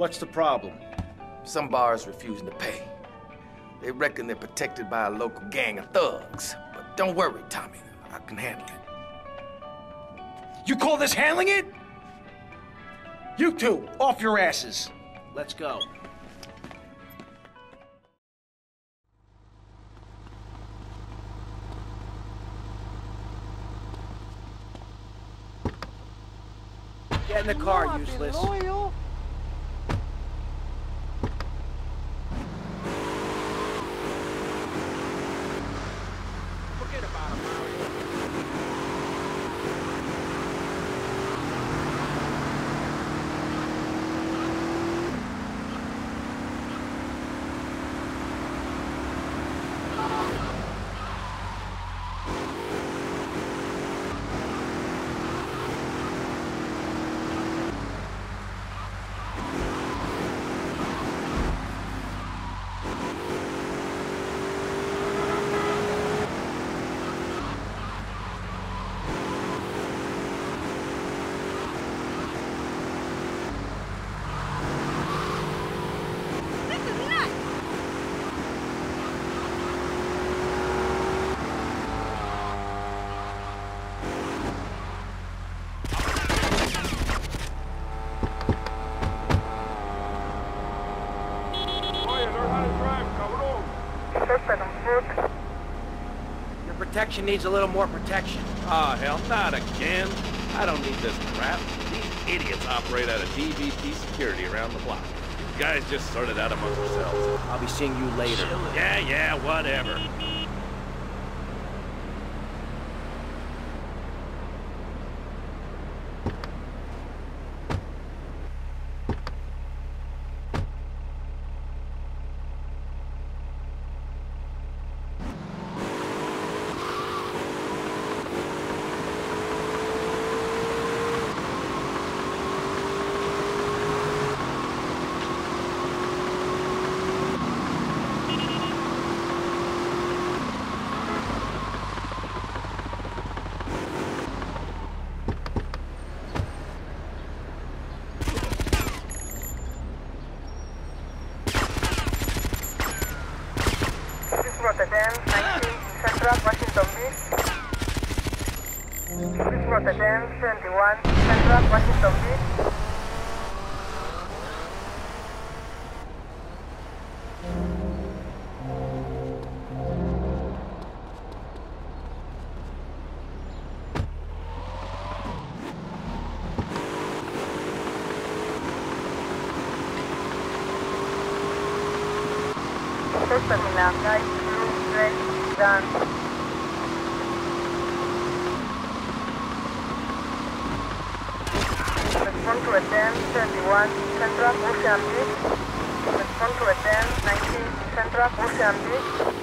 What's the problem? Some bars refusing to pay. They reckon they're protected by a local gang of thugs. But don't worry, Tommy. I can handle it. You call this handling it? You two, off your asses. Let's go. Get in the car, useless. Protection needs a little more protection. Ah, hell, not again. I don't need this crap. These idiots operate out of DVT security around the block. You guys just sorted out amongst yourselves. I'll be seeing you later. Yeah, whatever. Rotterdam, 19, Central, Washington Beach. This is Rotterdam, 21, Central, Washington Beach. Respond to attend 31 Central Ocean Beach. Respond to attend 19 Central Ocean Beach.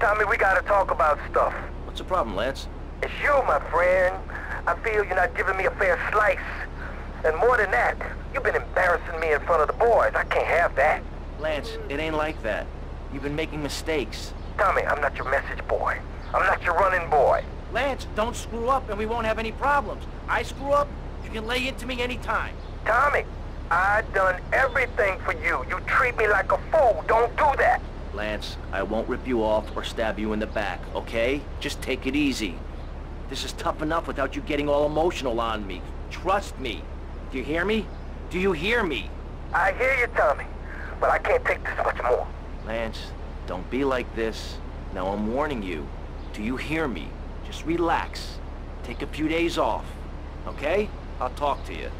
Tommy, we gotta talk about stuff. What's the problem, Lance? It's you, my friend. I feel you're not giving me a fair slice. And more than that, you've been embarrassing me in front of the boys. I can't have that. Lance, it ain't like that. You've been making mistakes. Tommy, I'm not your message boy. I'm not your running boy. Lance, don't screw up and we won't have any problems. I screw up, you can lay into me anytime. Tommy, I done everything for you. You treat me like a fool. Don't do that. Lance, I won't rip you off or stab you in the back, okay? Just take it easy. This is tough enough without you getting all emotional on me. Trust me. Do you hear me? Do you hear me? I hear you, Tommy, but I can't take this much more. Lance, don't be like this. Now I'm warning you. Do you hear me? Just relax. Take a few days off, okay? I'll talk to you.